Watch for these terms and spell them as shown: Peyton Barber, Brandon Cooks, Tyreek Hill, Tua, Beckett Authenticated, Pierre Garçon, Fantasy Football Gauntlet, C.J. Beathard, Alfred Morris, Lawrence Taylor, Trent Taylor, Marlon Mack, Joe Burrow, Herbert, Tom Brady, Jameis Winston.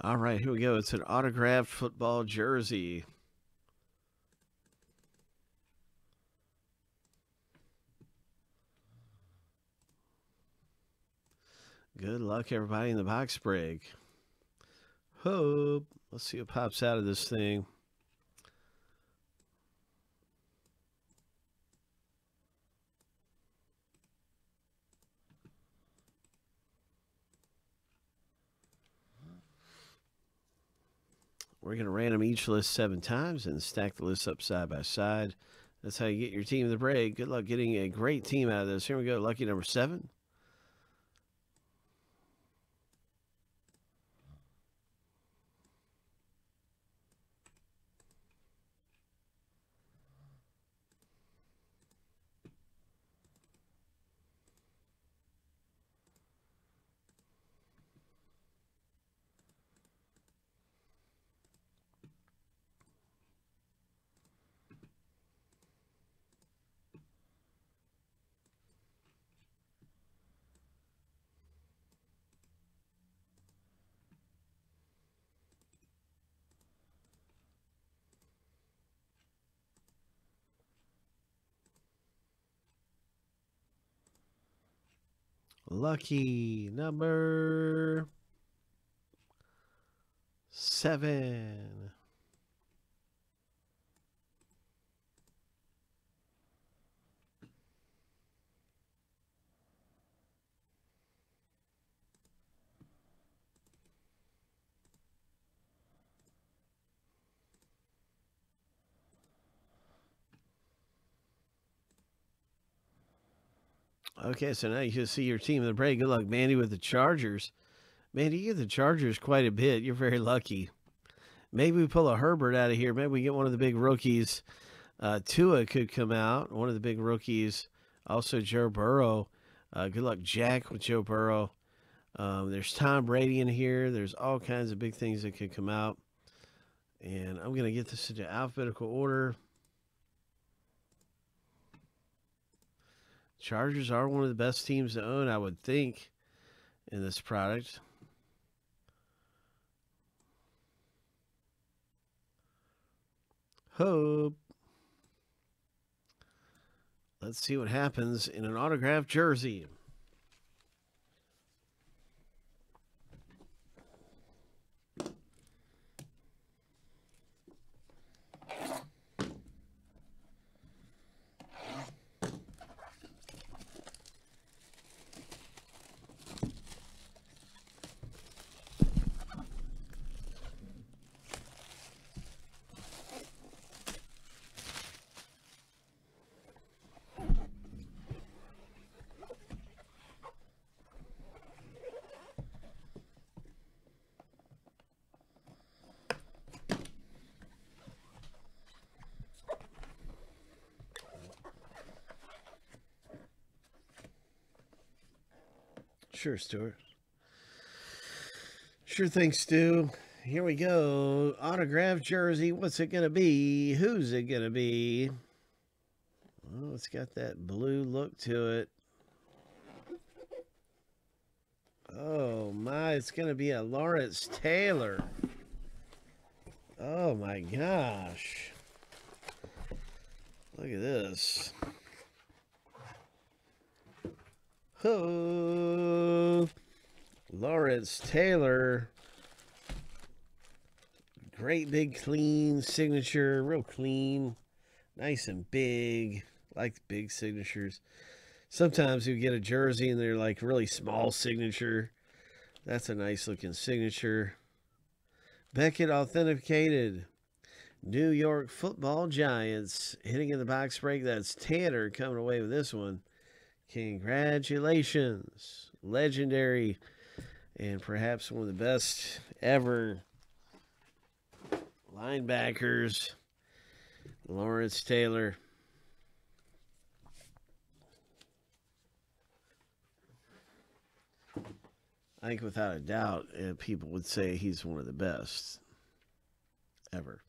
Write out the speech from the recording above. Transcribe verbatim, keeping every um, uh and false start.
All right, here we go. It's an autographed football jersey. Good luck, everybody, in the box break. Hope. Let's see what pops out of this thing. We're going to random each list seven times and stack the lists up side by side. That's how you get your team in the break. Good luck getting a great team out of this. Here we go. Lucky number seven. Lucky number seven. Okay, so now you can see your team in the break. Good luck, Mandy, with the Chargers. Mandy, you get the Chargers quite a bit. You're very lucky. Maybe we pull a Herbert out of here. Maybe we get one of the big rookies. Uh, Tua could come out, one of the big rookies. Also, Joe Burrow. Uh, good luck, Jack, with Joe Burrow. Um, there's Tom Brady in here. There's all kinds of big things that could come out. And I'm going to get this into alphabetical order. Chargers are one of the best teams to own, I would think, in this product. Hope. Let's see what happens in an autographed jersey. Sure, Stuart. Sure thing, Stu. Here we go. Autographed jersey. What's it going to be? Who's it going to be? Oh, it's got that blue look to it. Oh, my. It's going to be a Lawrence Taylor. Oh, my gosh. Look at this. Oh, Lawrence Taylor. Great big clean signature. Real clean. Nice and big. Like big signatures. Sometimes you get a jersey and they're like really small signature. That's a nice looking signature. Beckett Authenticated. New York Football Giants. Hitting in the box break. That's Tanner coming away with this one. Congratulations. Legendary and perhaps one of the best ever linebackers, Lawrence Taylor. I think without a doubt, people would say he's one of the best ever.